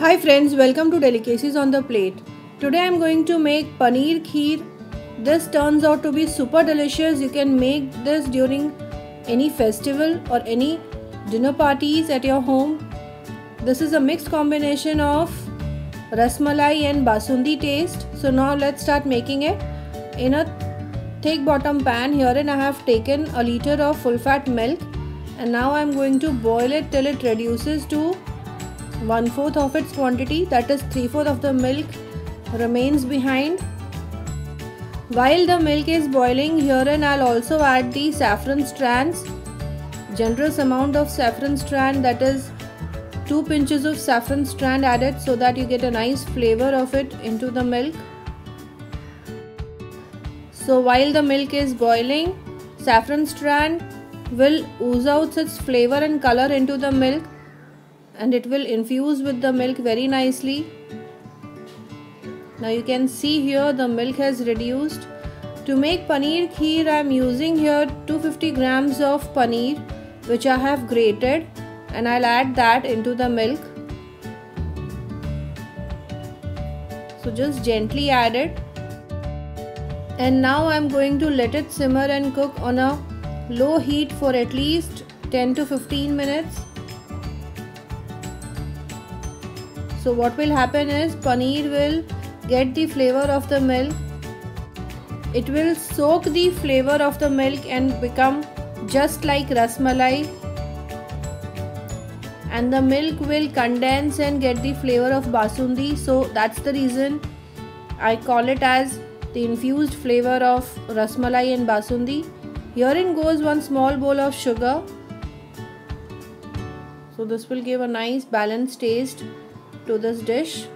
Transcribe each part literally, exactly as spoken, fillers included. Hi friends, welcome to Delicacies on the Plate. Today I am going to make paneer kheer. This turns out to be super delicious. You can make this during any festival or any dinner parties at your home. This is a mixed combination of rasmalai and basundi taste. So now let's start making it. In a thick bottom pan, herein I have taken a liter of full fat milk, and now I am going to boil it till it reduces to one fourth of its quantity, that is three fourths of the milk remains behind. While the milk is boiling, herein I'll also add the saffron strands. Generous amount of saffron strand, that is two pinches of saffron strand added, so that you get a nice flavor of it into the milk. So while the milk is boiling, saffron strand will ooze out its flavor and color into the milk, and it will infuse with the milk very nicely. Now you can see here the milk has reduced. To make paneer kheer, I am using here two hundred fifty grams of paneer which I have grated, and I'll add that into the milk. So just gently add it, and now I'm going to let it simmer and cook on a low heat for at least ten to fifteen minutes. So what will happen is paneer will get the flavor of the milk. It will soak the flavor of the milk and become just like rasmalai. And the milk will condense and get the flavor of basundi. So that's the reason I call it as the infused flavor of rasmalai and basundi. Herein goes one small bowl of sugar. So this will give a nice balanced taste to this dish.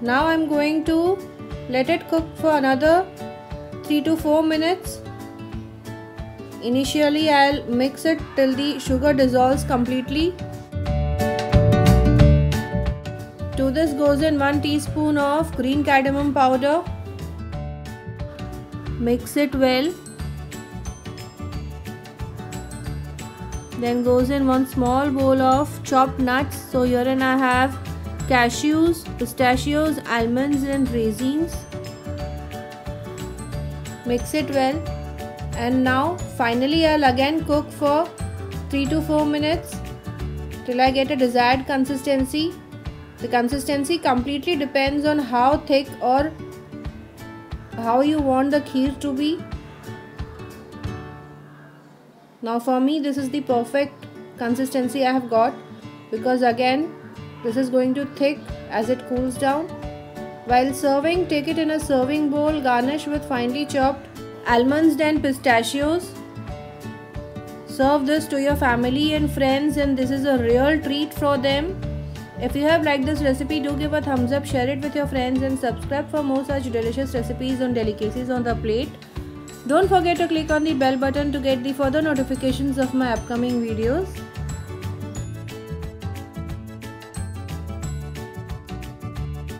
Now I am going to let it cook for another three to four minutes. Initially I'll mix it till the sugar dissolves completely. To this goes in one teaspoon of green cardamom powder. Mix it well. Then goes in one small bowl of chopped nuts. So herein I have cashews, pistachios, almonds and raisins. Mix it well, and now finally I'll again cook for three to four minutes till I get a desired consistency. The consistency completely depends on how thick or how you want the kheer to be. Now for me this is the perfect consistency I have got, because again this is going to thick as it cools down. While serving, take it in a serving bowl, garnish with finely chopped almonds and pistachios. Serve this to your family and friends, and this is a real treat for them. If you have liked this recipe, do give a thumbs up, share it with your friends and subscribe for more such delicious recipes on Delicacies on the Plate. Don't forget to click on the bell button to get the further notifications of my upcoming videos.